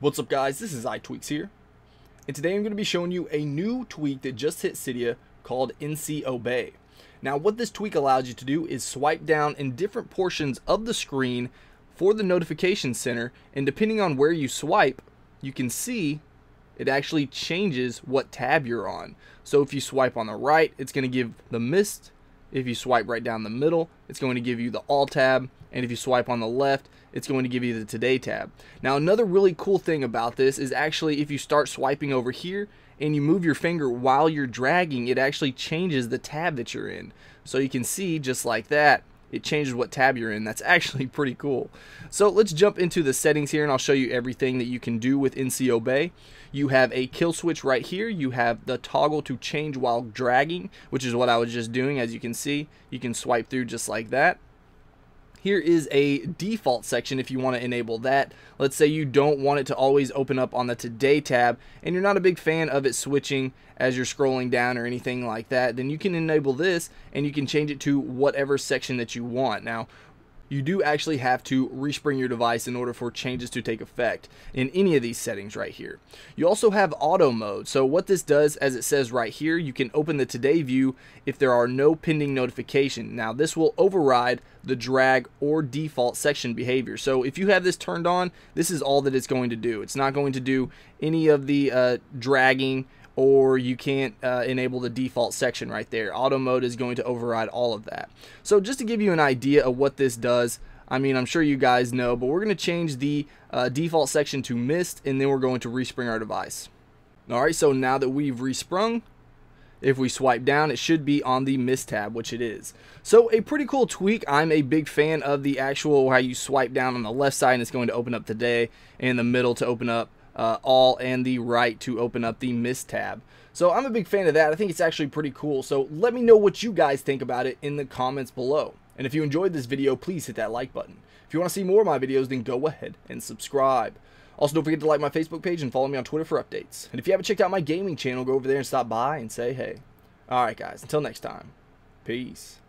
What's up guys, this is iTwe4kz here, and today I'm going to be showing you a new tweak that just hit Cydia called NCObey. Now what this tweak allows you to do is swipe down in different portions of the screen for the notification center, and depending on where you swipe, you can see it actually changes what tab you're on. So if you swipe on the right, it's going to give the missed. If you swipe right down the middle, it's going to give you the all tab. And if you swipe on the left, it's going to give you the Today tab. Now, another really cool thing about this is actually if you start swiping over here and you move your finger while you're dragging, it actually changes the tab that you're in. So you can see just like that, it changes what tab you're in. That's actually pretty cool. So let's jump into the settings here and I'll show you everything that you can do with NCObey. You have a kill switch right here. You have the toggle to change while dragging, which is what I was just doing. As you can see, you can swipe through just like that. Here is a default section if you want to enable that. Let's say you don't want it to always open up on the Today tab and you're not a big fan of it switching as you're scrolling down or anything like that, then you can enable this and you can change it to whatever section that you want. Now, you do actually have to respring your device in order for changes to take effect in any of these settings right here. You also have auto mode. So what this does, as it says right here, you can open the Today view if there are no pending notification. Now this will override the drag or default section behavior. So if you have this turned on, this is all that it's going to do. It's not going to do any of the dragging, or you can't enable the default section right there. Auto mode is going to override all of that. So just to give you an idea of what this does, I mean, I'm sure you guys know, but we're gonna change the default section to missed, and then we're going to respring our device. All right, so now that we've resprung, if we swipe down, it should be on the missed tab, which it is. So a pretty cool tweak. I'm a big fan of the actual, how you swipe down on the left side and it's going to open up Today, and the middle to open up all, and the right to open up the missed tab. So I'm a big fan of that. I think it's actually pretty cool. So let me know what you guys think about it in the comments below. And if you enjoyed this video, please hit that like button. If you want to see more of my videos, then go ahead and subscribe. Also, don't forget to like my Facebook page and follow me on Twitter for updates. And if you haven't checked out my gaming channel, go over there and stop by and say hey. All right, guys, until next time. Peace.